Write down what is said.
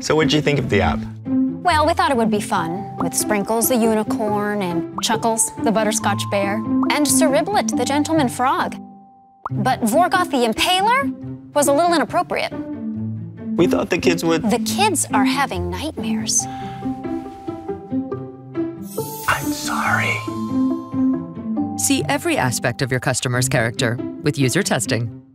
So what'd you think of the app? Well, we thought it would be fun, with Sprinkles the unicorn and Chuckles the butterscotch bear and Sir Riblet the gentleman frog. But Vorgoth the Impaler was a little inappropriate. We thought the kids would... The kids are having nightmares. I'm sorry. See every aspect of your customer's character with user testing.